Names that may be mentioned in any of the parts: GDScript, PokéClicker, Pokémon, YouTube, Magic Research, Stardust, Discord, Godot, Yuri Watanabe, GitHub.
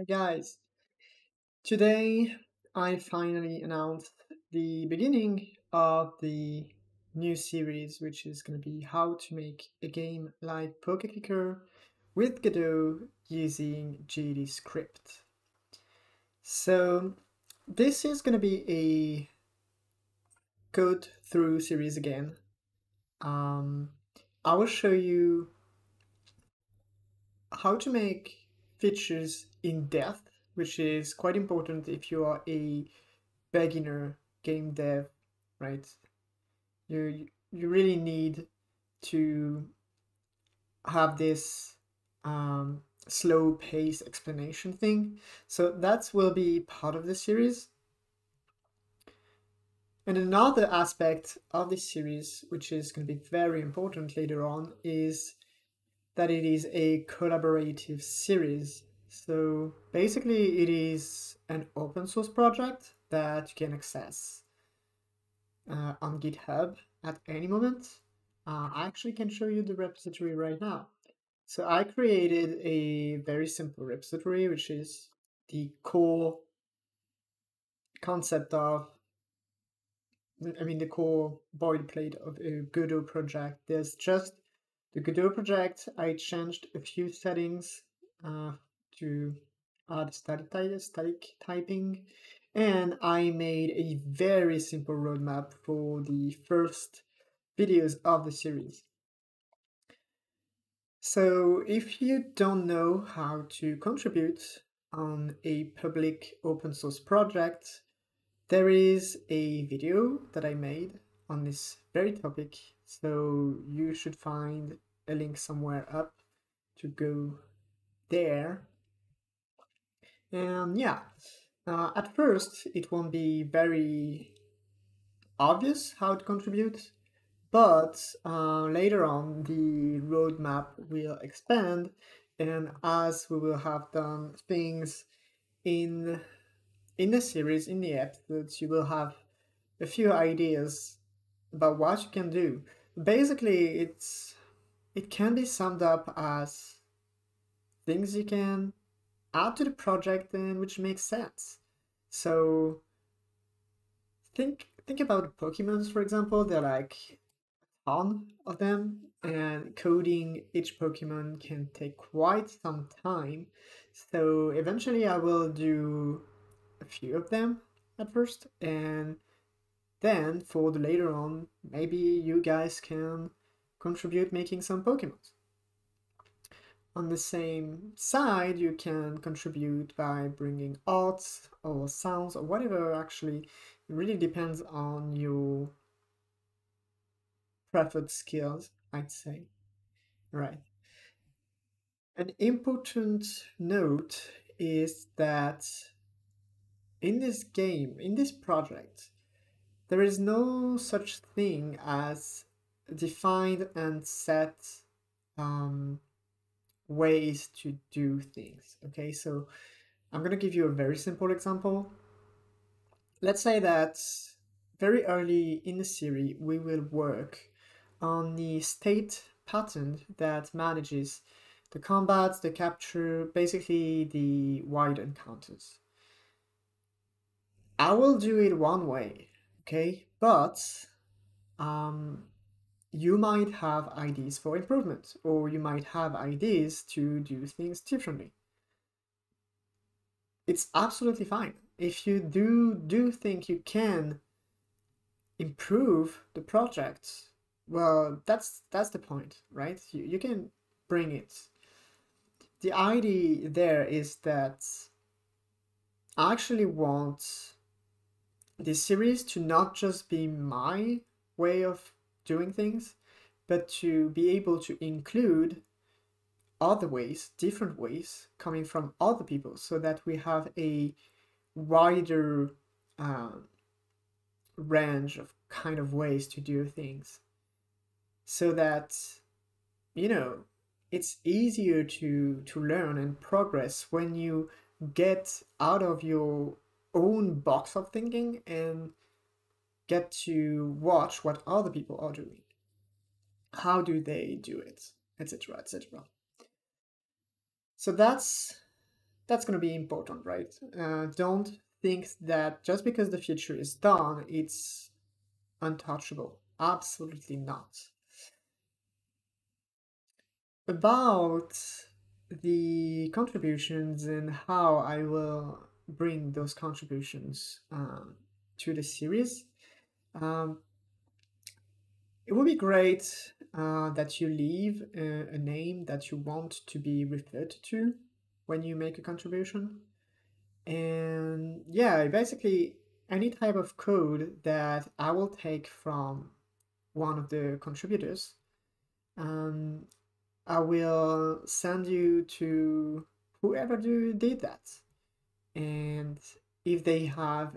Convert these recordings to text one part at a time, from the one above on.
Hey guys, today I finally announced the beginning of the new series, which is going to be how to make a game like PokéClicker with Godot using GDScript. So this is going to be a code through series again. I will show you how to make features in depth, which is quite important if you are a beginner game dev, right? You really need to have this slow pace explanation thing. So that will be part of the series. And another aspect of this series, which is going to be very important later on, is that it is a collaborative series. So basically it is an open source project that you can access on GitHub at any moment. I actually can show you the repository right now. So I created a very simple repository, which is the core concept of, the core boilerplate of a Godot project. There's just the Godot project. I changed a few settings to add static typing, and I made a very simple roadmap for the first videos of the series. So if you don't know how to contribute on a public open source project, there is a video that I made on this very topic, so you should find a link somewhere up to go there. And yeah, at first it won't be very obvious how to contribute, but later on the roadmap will expand, and as we will have done things in the series, in the episodes, you will have a few ideas about what you can do. Basically, it can be summed up as things you can add to the project and which makes sense. So think about Pokémons, for example. They're like a ton of them, and coding each Pokémon can take quite some time. So eventually I will do a few of them at first, and then for the later on, maybe you guys can contribute making some Pokémons. On the same side, you can contribute by bringing arts or sounds or whatever. Actually, it really depends on your preferred skills, I'd say. Right. An important note is that in this game, in this project, there is no such thing as defined and set ways to do things. Okay, so I'm going to give you a very simple example. Let's say that very early in the series, we will work on the state pattern that manages the combats, the capture, basically the wild encounters. I will do it one way. Okay, but you might have ideas for improvement, or you might have ideas to do things differently. It's absolutely fine. If you do think you can improve the project, well, that's the point, right? You can bring it. The idea there is that I actually want this series to not just be my way of doing things, but to be able to include other ways, different ways coming from other people, so that we have a wider range of kind of ways to do things, so that, you know, it's easier to learn and progress when you get out of your own box of thinking and get to watch what other people are doing. How do they do it, etc., etc. So that's that's going to be important, right? Don't think that just because the feature is done, it's untouchable. Absolutely not. About the contributions and how I will bring those contributions to the series, it would be great that you leave a name that you want to be referred to when you make a contribution. And yeah, basically any type of code that I will take from one of the contributors, I will send you to whoever did that. And if they have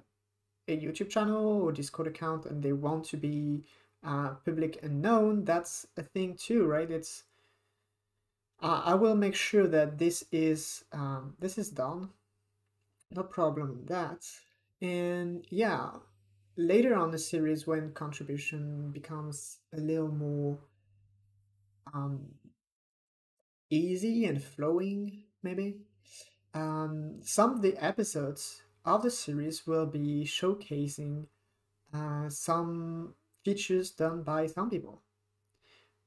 a YouTube channel or Discord account and they want to be public and known, that's a thing too, right? It's I will make sure that this is done. No problem with that. And yeah, later on the series, when contribution becomes a little more easy and flowing, maybe, some of the episodes of the series will be showcasing some features done by some people,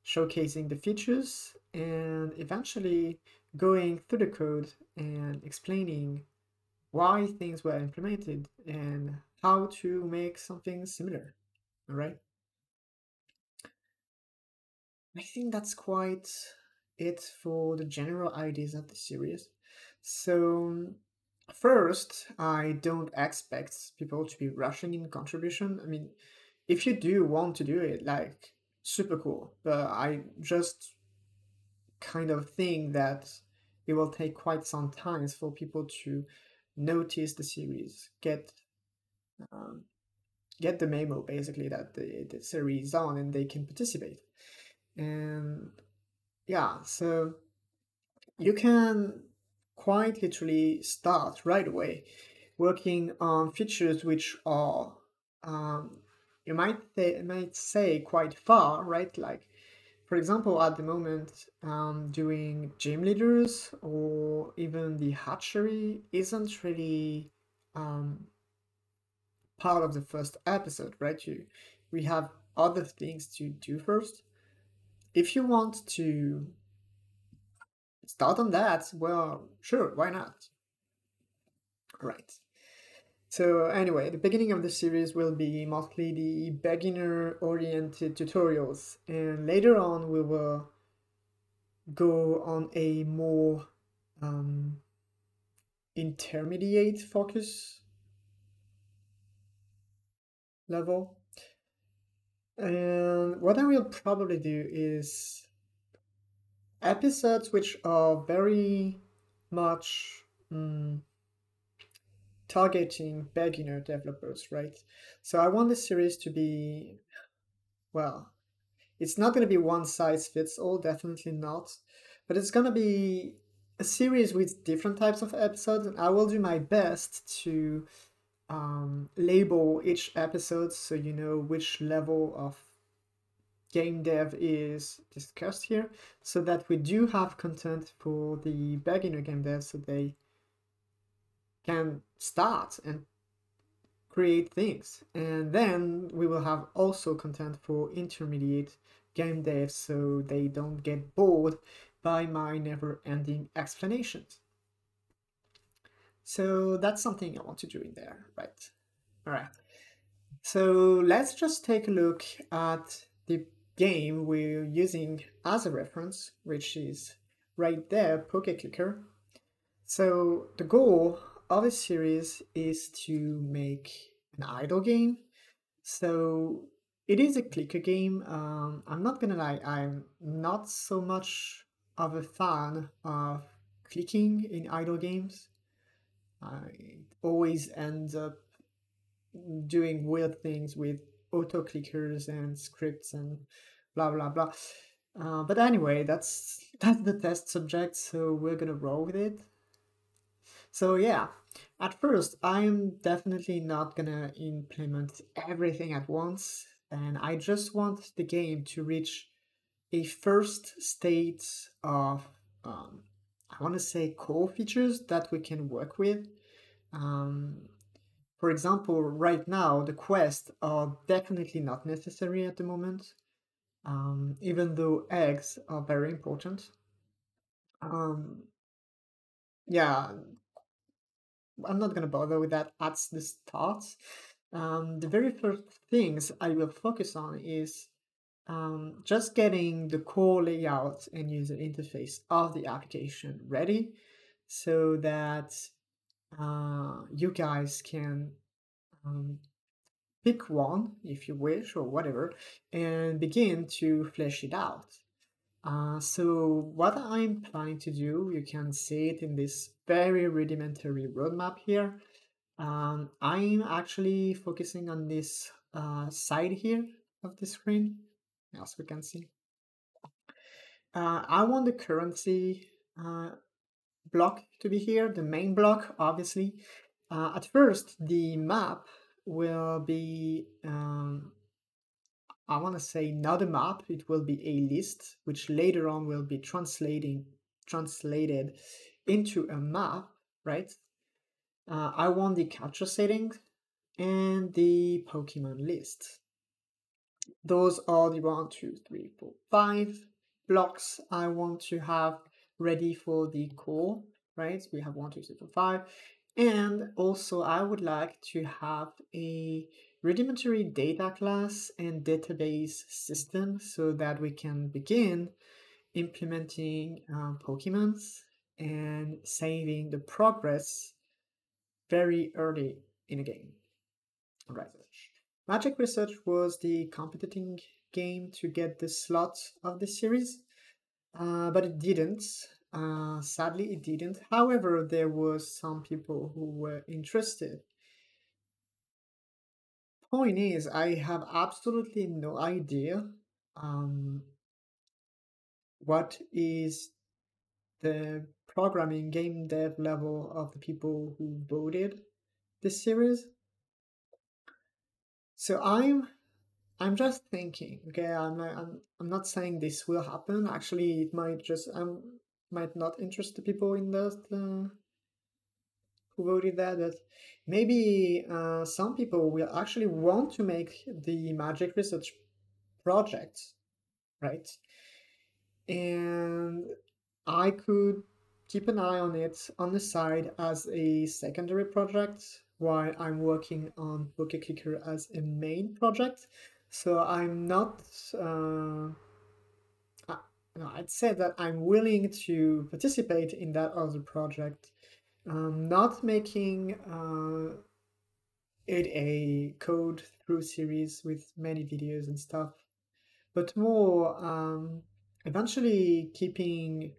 showcasing the features and eventually going through the code and explaining why things were implemented and how to make something similar. All right, I think that's quite it for the general ideas of the series. So first, I don't expect people to be rushing in contribution. I mean, if you do want to do it, like, super cool, but I just kind of think that it will take quite some time for people to notice the series, get the memo basically that the series is on and they can participate. And yeah, so you can quite literally start right away working on features which are, you might say, quite far, right? Like, for example, at the moment, doing gym leaders or even the hatchery isn't really part of the first episode, right? We have other things to do first. If you want to start on that, well, sure, why not? Right. So anyway, the beginning of the series will be mostly the beginner-oriented tutorials, and later on we will go on a more intermediate focus level. And what I will probably do is episodes which are very much targeting beginner developers, right? So I want this series to be, well, it's not going to be one size fits all, definitely not, but it's going to be a series with different types of episodes, and I will do my best to label each episode so you know which level of game dev is discussed here, so that we do have content for the beginner game devs, so they can start and create things. And then we will have also content for intermediate game devs, so they don't get bored by my never-ending explanations. So that's something I want to do in there, right? All right, so let's just take a look at the game we're using as a reference, which is right there, PokéClicker. So the goal of this series is to make an idle game. So it is a clicker game. I'm not gonna lie, I'm not so much of a fan of clicking in idle games. I always end up doing weird things with auto clickers and scripts and blah blah blah. But anyway, that's the test subject, so we're gonna roll with it. So yeah, at first, I'm definitely not gonna implement everything at once, and I just want the game to reach a first state of I want to say core features that we can work with. For example, right now, the quests are definitely not necessary at the moment, even though eggs are very important. Yeah, I'm not going to bother with that at the start. The very first things I will focus on is just getting the core layout and user interface of the application ready so that you guys can pick one if you wish or whatever and begin to flesh it out. So what I'm planning to do, you can see it in this very rudimentary roadmap here. I'm actually focusing on this side here of the screen, as we can see. I want the currency block to be here, the main block, obviously. At first, the map will be, I want to say not a map, it will be a list, which later on will be translated into a map, right? I want the capture settings and the Pokemon list. Those are the 1, 2, 3, 4, 5 blocks I want to have ready for the core, right? We have 1, 2, 3, 4, 5. And also I would like to have a rudimentary data class and database system so that we can begin implementing Pokemons and saving the progress very early in a game. All right. Magic Research was the competing game to get the slot of the series, but it didn't. Sadly, it didn't. However, there was some people who were interested. Point is, I have absolutely no idea what is the programming game dev level of the people who voted this series. So I'm just thinking, okay, I'm not saying this will happen. Actually, it might just, might not interest the people in that who voted that, but maybe some people will actually want to make the Magic Research project, right? And I could keep an eye on it on the side as a secondary project, while I'm working on PokéClicker as a main project. So I'm not, no, I'd say that I'm willing to participate in that other project. I'm not making it a code through series with many videos and stuff, but more eventually keeping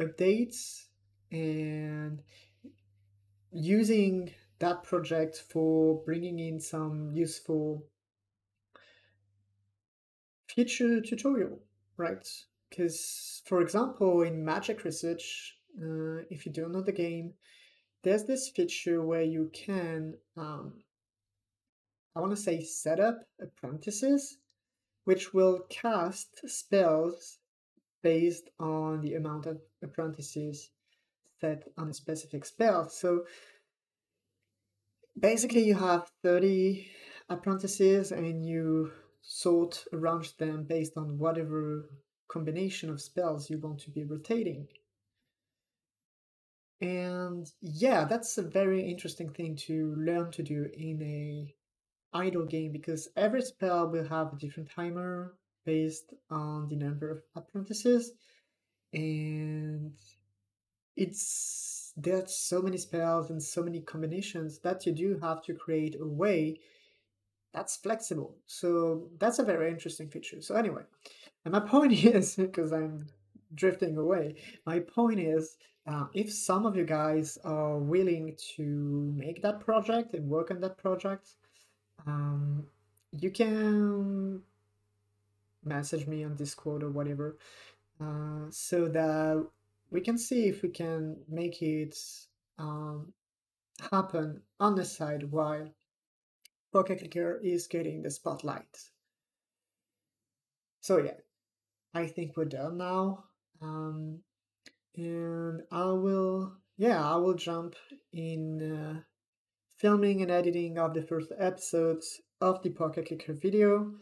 updates and using that project for bringing in some useful future tutorial, right? Because, for example, in Magic Research, if you don't know the game, there's this feature where you can, I want to say, set up apprentices, which will cast spells based on the amount of apprentices set on a specific spell. So basically, you have 30 apprentices and you sort around them based on whatever combination of spells you want to be rotating. And yeah, that's a very interesting thing to learn to do in a idle game, because every spell will have a different timer based on the number of apprentices. And there's so many spells and so many combinations that you do have to create a way that's flexible. So that's a very interesting feature. So anyway, and my point is, because I'm drifting away, my point is, if some of you guys are willing to make that project and work on that project, you can message me on Discord or whatever, so that we can see if we can make it happen on the side while PokéClicker is getting the spotlight. So yeah, I think we're done now. and I will jump in filming and editing of the first episodes of the PokéClicker video.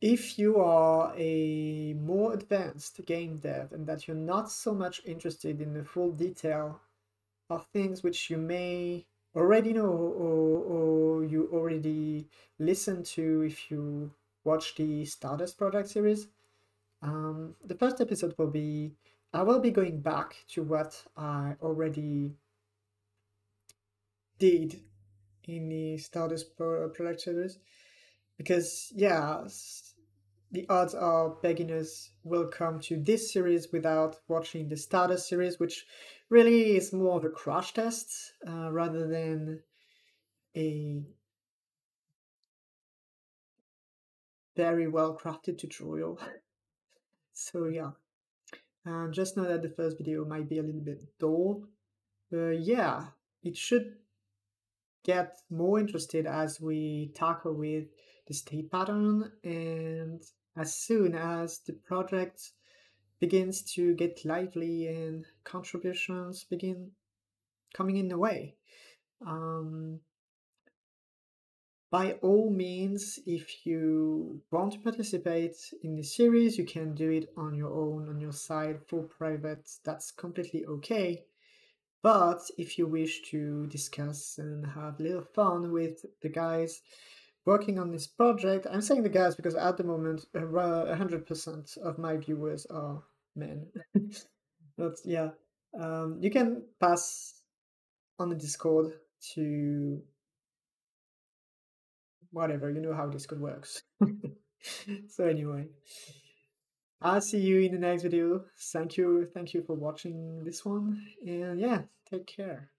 If you are a more advanced game dev and that you're not so much interested in the full detail of things which you may already know or you already listen to if you watch the Stardust product series, the first episode will be, I will be going back to what I already did in the Stardust product series, because yeah, the odds are beginners will come to this series without watching the Stardust series, which really is more of a crash test rather than a very well-crafted tutorial. So yeah, just know that the first video might be a little bit dull, but yeah, it should get more interested as we tackle with the state pattern and as soon as the project begins to get lively and contributions begin coming in the way. By all means, if you want to participate in the series, you can do it on your own, on your side, for private. That's completely okay. But if you wish to discuss and have a little fun with the guys working on this project, I'm saying the guys because at the moment 100% of my viewers are men. But yeah, you can pass on the Discord to whatever, you know how Discord works. So anyway, I'll see you in the next video. Thank you for watching this one, and yeah, take care.